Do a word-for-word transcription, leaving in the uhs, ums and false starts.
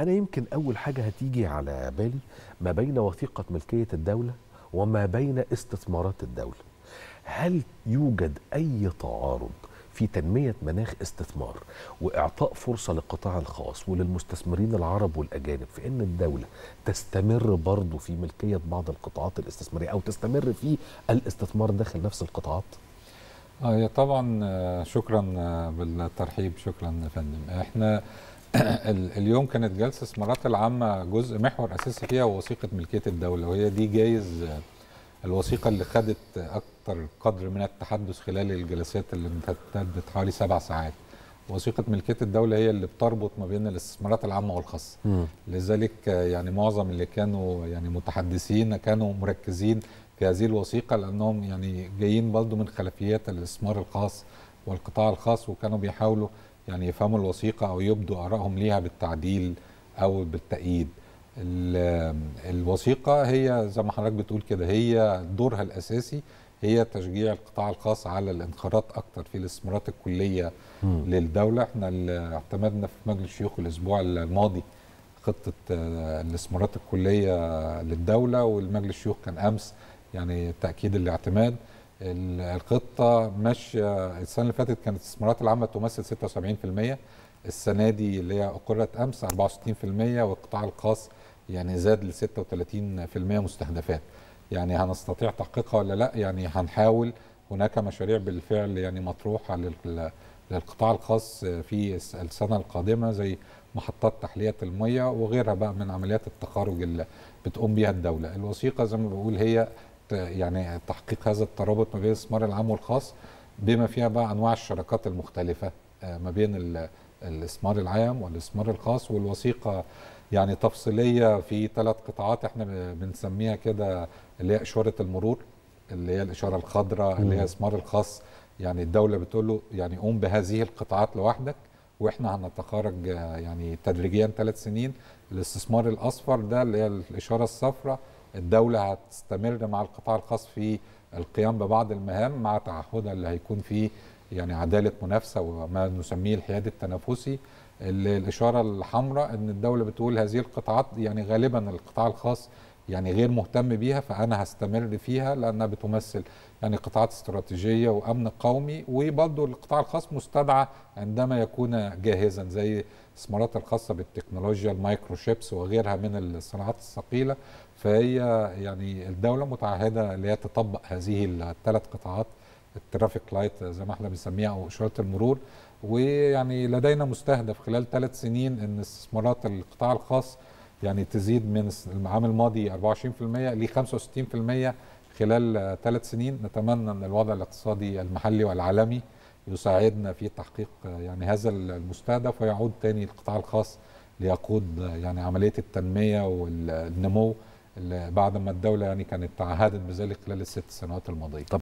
أنا يمكن أول حاجة هتيجي على بالي ما بين وثيقة ملكية الدولة وما بين استثمارات الدولة. هل يوجد أي تعارض في تنمية مناخ استثمار وإعطاء فرصة للقطاع الخاص وللمستثمرين العرب والأجانب في أن الدولة تستمر برضو في ملكية بعض القطاعات الاستثمارية أو تستمر في الاستثمار داخل نفس القطاعات؟ آه طبعا. شكرا بالترحيب، شكرا فندم. احنا اليوم كانت جلسة استثمارات العامة جزء محور أساسي فيها وثيقة ملكية الدولة، وهي دي جايز الوثيقة اللي خدت أكتر قدر من التحدث خلال الجلسات اللي امتدت حوالي سبع ساعات. وثيقة ملكية الدولة هي اللي بتربط ما بين الاستثمارات العامة والخاصة. م. لذلك يعني معظم اللي كانوا يعني متحدثين كانوا مركزين في هذه الوثيقة، لأنهم يعني جايين برضه من خلفيات الاستثمار الخاص والقطاع الخاص، وكانوا بيحاولوا يعني يفهموا الوثيقة أو يبدوا آرائهم ليها بالتعديل أو بالتأييد. الوثيقة هي زي ما حضرتك بتقول كده، هي دورها الأساسي هي تشجيع القطاع الخاص على الانخراط أكتر في الاستثمارات الكلية م. للدولة. احنا اعتمدنا في مجلس الشيوخ الأسبوع الماضي خطة الاستثمارات الكلية للدولة، والمجلس الشيوخ كان أمس يعني تأكيد الاعتماد. الخطة ماشية، السنة اللي فاتت كانت الاستثمارات العامة تمثل ستة وسبعين في المية، السنة دي اللي هي أقرت أمس أربعة وستين في المية، والقطاع الخاص يعني زاد ل ستة وتلاتين في المية مستهدفات. يعني هنستطيع تحقيقها ولا لا؟ يعني هنحاول. هناك مشاريع بالفعل يعني مطروحة للقطاع الخاص في السنة القادمة زي محطات تحلية المية وغيرها بقى من عمليات التخارج اللي بتقوم بيها الدولة. الوثيقة زي ما بقول هي يعني تحقيق هذا الترابط ما بين الاستثمار العام والخاص، بما فيها بقى انواع الشراكات المختلفه ما بين الاستثمار العام والاستثمار الخاص. والوثيقه يعني تفصيليه في ثلاث قطاعات احنا بنسميها كده، اللي هي اشاره المرور اللي هي الاشاره الخضراء اللي هي الاستثمار الخاص، يعني الدوله بتقول له يعني قوم بهذه القطاعات لوحدك واحنا هنتخارج يعني تدريجيا ثلاث سنين. الاستثمار الاصفر ده اللي هي الاشاره الصفراء، الدولة هتستمر مع القطاع الخاص في القيام ببعض المهام مع تعهدها اللي هيكون فيه يعني عدالة منافسة وما نسميه الحياد التنافسي. الإشارة الحمراء إن الدولة بتقول هذه القطاعات يعني غالبا القطاع الخاص يعني غير مهتم بيها، فأنا هستمر فيها لأنها بتمثل يعني قطاعات استراتيجية وأمن قومي، وبرضه القطاع الخاص مستدعى عندما يكون جاهزا زي الاستثمارات الخاصة بالتكنولوجيا المايكرو شيبس وغيرها من الصناعات الثقيلة. فهي يعني الدولة متعهدة اللي هي تطبق هذه الثلاث قطاعات، الترافيك لايت زي ما احنا بنسميها أو إشارة المرور. ويعني لدينا مستهدف خلال ثلاث سنين أن استثمارات القطاع الخاص يعني تزيد من العام الماضي أربعة وعشرين في المية ل خمسة وستين في المية خلال ثلاث سنين. نتمنى أن الوضع الاقتصادي المحلي والعالمي يساعدنا في تحقيق يعني هذا المستهدف، ويعود تاني القطاع الخاص ليقود يعني عملية التنمية والنمو بعد ما الدولة يعني كانت تعهدت بذلك خلال الست سنوات الماضية.